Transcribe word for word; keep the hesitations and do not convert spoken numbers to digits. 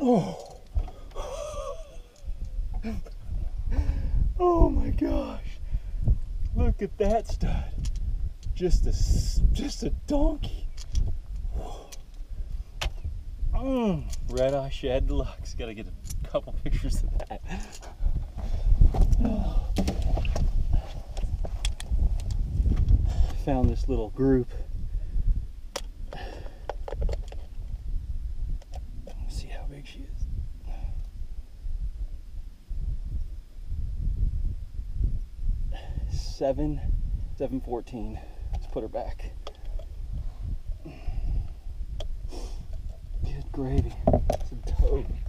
Oh. Oh my gosh. Look at that stud. Just a, just a donkey. Mm, Red Eye Shad Deluxe. Gotta get a couple pictures of that. Oh. Found this little group. Let's see how big she is. Seven, seven fourteen. Let's put her back. Good gravy. It's a toad.